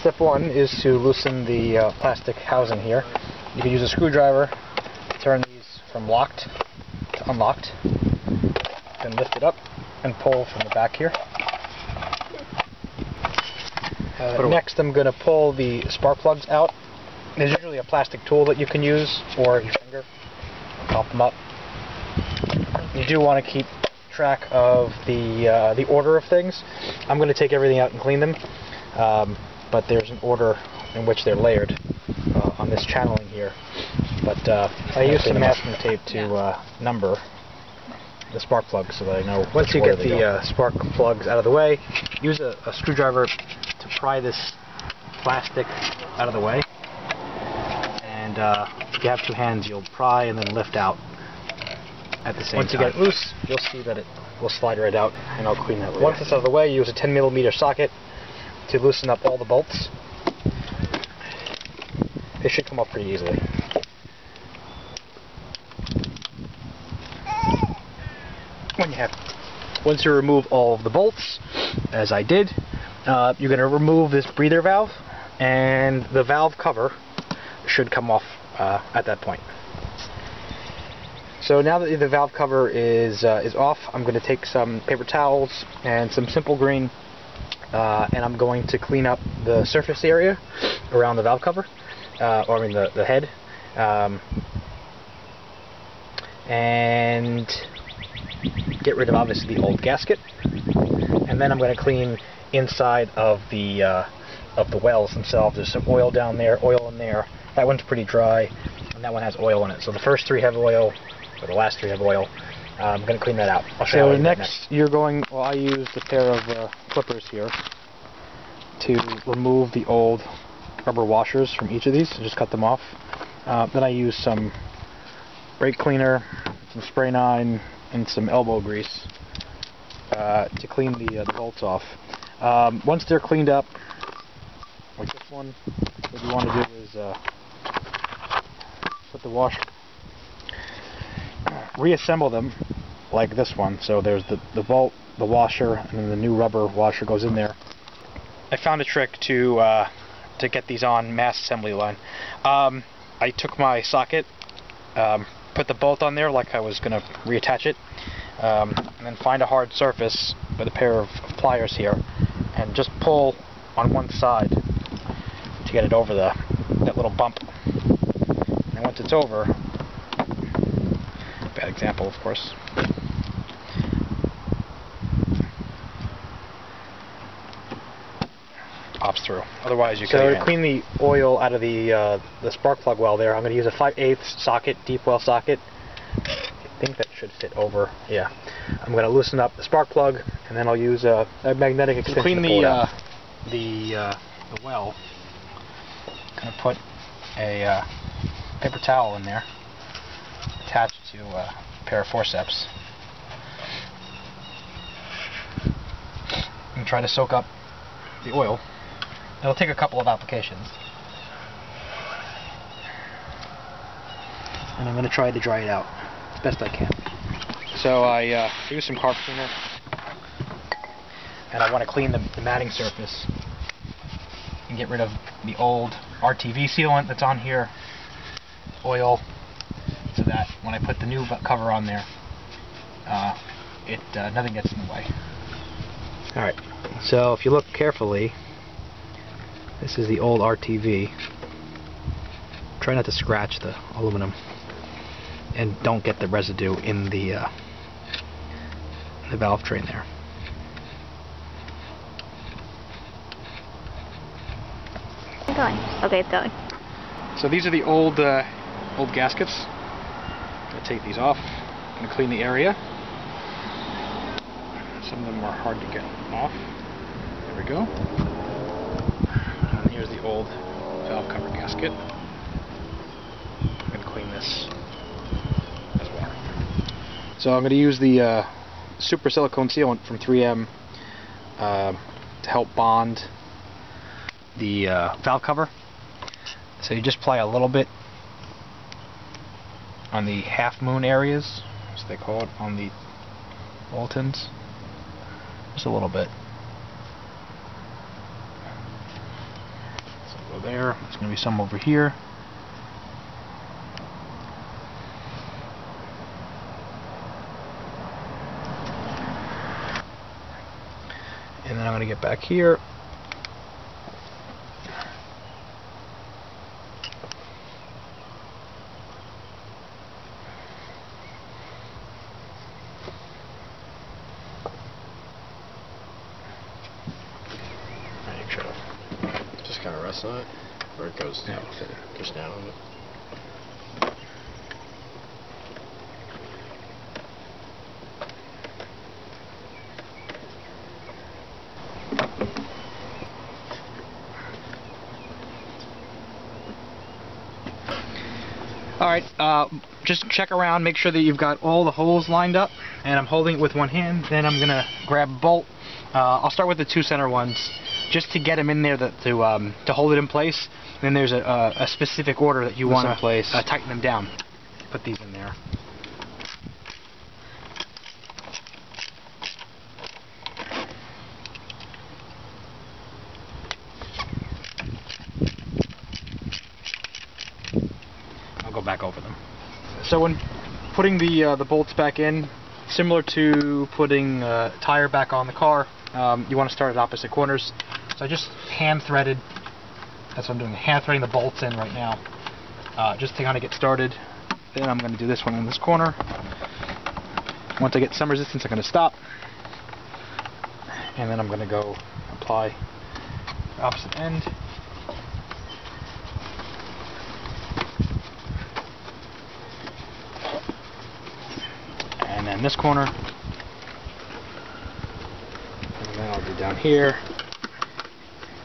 Step one is to loosen the plastic housing here. You can use a screwdriver to turn these from locked to unlocked, then lift it up and pull from the back here. Next I'm going to pull the spark plugs out. There's usually a plastic tool that you can use, or your finger. Pop them up. You do want to keep track of the order of things. I'm going to take everything out and clean them, but there's an order in which they're layered on this channeling here. But I used some masking tape to number the spark plugs so that I know. Once you get the spark plugs out of the way, use a screwdriver to pry this plastic out of the way. And if you have two hands, you'll pry and then lift out at the same time. Once you get it loose, you'll see that it will slide right out, and I'll clean that later. Once it's out of the way, use a 10mm socket to loosen up all the bolts. They should come up pretty easily. Once you remove all of the bolts, as I did, you're going to remove this breather valve, and the valve cover should come off at that point. So now that the valve cover is off, I'm going to take some paper towels and some Simple Green, and I'm going to clean up the surface area around the valve cover, or I mean the head, and get rid of obviously the old gasket, and then I'm going to clean inside of the wells themselves. There's some oil down there, oil in there. That one's pretty dry, and that one has oil in it. So the first three have oil, or the last three have oil. I'm going to clean that out. I'll show you next. You're going. Well, I used a pair of clippers here to remove the old rubber washers from each of these. So just cut them off. Then I used some brake cleaner, some Spray 9, and some elbow grease to clean the bolts off. Once they're cleaned up, like this one, what you want to do is put the washer, reassemble them like this one. So there's the bolt, the washer, and then the new rubber washer goes in there. I found a trick to get these on mass assembly line. I took my socket, put the bolt on there like I was going to reattach it, and then find a hard surface with a pair of pliers here and just pull on one side to get it over that little bump. And once it's over, bad example of course, pops through. Otherwise you can. So to clean the oil out of the spark plug well there, I'm going to use a 5/8 socket, deep well socket. I think that should fit over. Yeah. I'm going to loosen up the spark plug, and then I'll use a magnetic extension. Clean the well. I'm going to put a paper towel in there, attached to a pair of forceps, and try to soak up the oil. It'll take a couple of applications, and I'm going to try to dry it out as best I can. So I use some carpet cleaner, and I want to clean the matting surface and get rid of the old RTV sealant that's on here, oil, so that when I put the new cover on there, nothing gets in the way. Alright, so if you look carefully, this is the old RTV. Try not to scratch the aluminum, and don't get the residue in the valve train there. Okay, it's going. So these are the old gaskets. I'm going to take these off. I'm going to clean the area. Some of them are hard to get off. There we go. And here's the old valve cover gasket. I'm going to clean this as well. So I'm going to use the super silicone sealant from 3M to help bond the valve cover. So you just apply a little bit on the half moon areas, as they call it on the Boltons. Just a little bit. Go there. There's going to be some over here. And then I'm going to get back here. Just kind of rest on it, or it goes down with it, just down on it. Alright, just check around, make sure that you've got all the holes lined up, and I'm holding it with one hand, then I'm going to grab a bolt. I'll start with the two center ones, just to get them in there to hold it in place. And then there's a specific order that you want to tighten them down. Put these in there. I'll go back over them. So when putting the bolts back in, similar to putting a tire back on the car, you want to start at opposite corners. So I just hand threaded, that's what I'm doing, hand threading the bolts in right now, just to kind of get started. Then I'm going to do this one in this corner. Once I get some resistance, I'm going to stop. And then I'm going to go apply the opposite end. And then this corner. And then I'll do down here.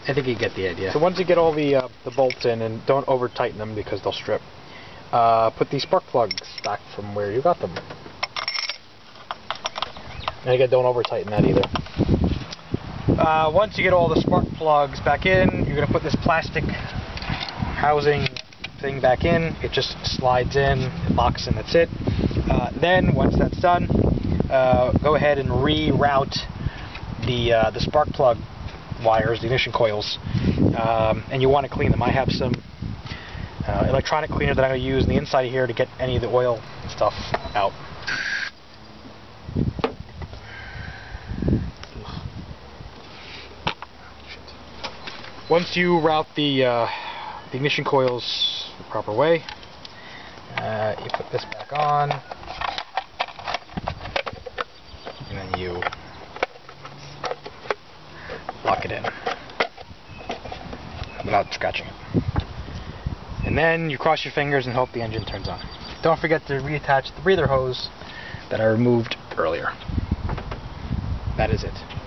I think you get the idea. So once you get all the bolts in, and don't over tighten them because they'll strip, put these spark plugs back from where you got them. And again, don't over tighten that either. Once you get all the spark plugs back in, you're going to put this plastic housing thing back in. It just slides in, it locks in, that's it. Then, once that's done, go ahead and reroute the spark plug wires, the ignition coils, and you want to clean them. I have some electronic cleaner that I'm going to use on the inside here to get any of the oil stuff out. Once you route the ignition coils the proper way, you put this back on, and then you lock it in without scratching it. And then you cross your fingers and hope the engine turns on. Don't forget to reattach the breather hose that I removed earlier. That is it.